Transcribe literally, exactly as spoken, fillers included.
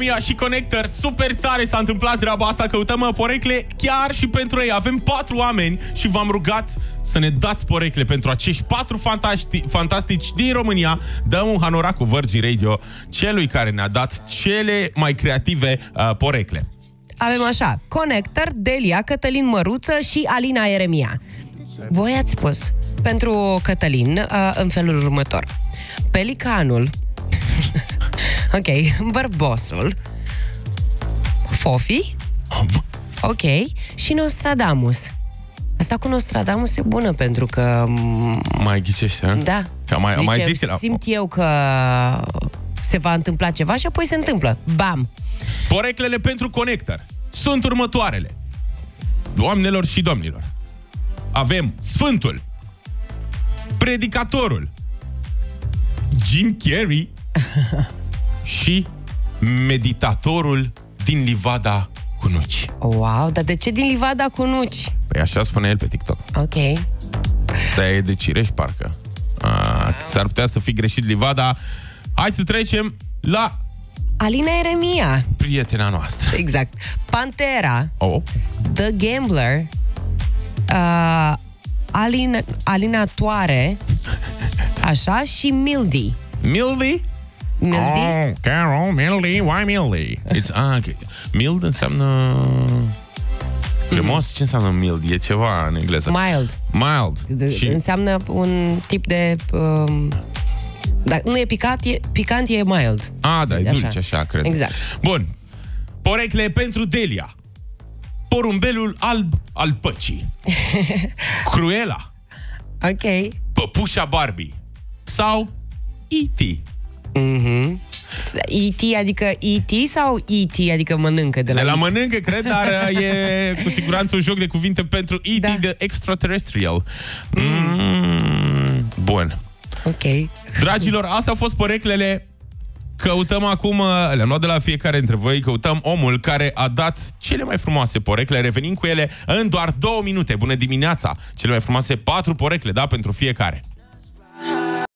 Mia și Conector, super tare s-a întâmplat treaba asta, căutăm porecle chiar și pentru ei. Avem patru oameni și v-am rugat să ne dați porecle pentru acești patru fantastici, fantastici din România. Dăm un hanorac cu Virgin Radio celui care ne-a dat cele mai creative uh, porecle. Avem așa, Conector, Delia, Cătălin Măruță și Alina Eremia. Voi ați spus pentru Cătălin uh, în felul următor. Pelicanul, ok, bărbosul, Fofi, ok, și Nostradamus. Asta cu Nostradamus e bună pentru că... Mai ghicește, a? Da. Că mai, Zice, mai zis, simt eu că se va întâmpla ceva și apoi se întâmplă. Bam! Poreclele pentru Conector sunt următoarele. Doamnelor și domnilor, avem Sfântul, Predicatorul, Jim Carrey și meditatorul din livada cu nuci. Wow, dar de ce din livada cu nuci? Păi așa spune el pe TikTok. Ok. Dar e de cireș, parcă. S-ar putea să fi greșit livada. Hai să trecem la... Alina Eremia. Prietena noastră. Exact. Pantera. Oh. The Gambler. Uh, Alina, alinatoare. Așa, și Mildy. Mildy? Mildy? Oh, Carol, Mildy, why Mildy? It's, ah, okay. Mild înseamnă... Cremos? Mm-hmm. Ce înseamnă mild? E ceva în engleză. Mild. Mild. De și... Înseamnă un tip de... Um... Dacă nu e picat, e, picant e mild. Ah, da, e dulce, așa, așa cred. Exact. Bun. Porecle pentru Delia. Porumbelul alb al păcii. Cruella. Ok. Păpușa Barbie. Sau E T. Mhm. E T, adică E T sau E T, adică mănâncă de la... De la mănâncă, cred, dar e cu siguranță un joc de cuvinte pentru E T, da. The Extraterrestrial. Mm. Mm. Bun. Ok. Dragilor, astea au fost poreclele. Căutăm acum, le-am luat de la fiecare dintre voi, căutăm omul care a dat cele mai frumoase porecle. Revenim cu ele în doar două minute. Bună dimineața! Cele mai frumoase patru porecle, da, pentru fiecare.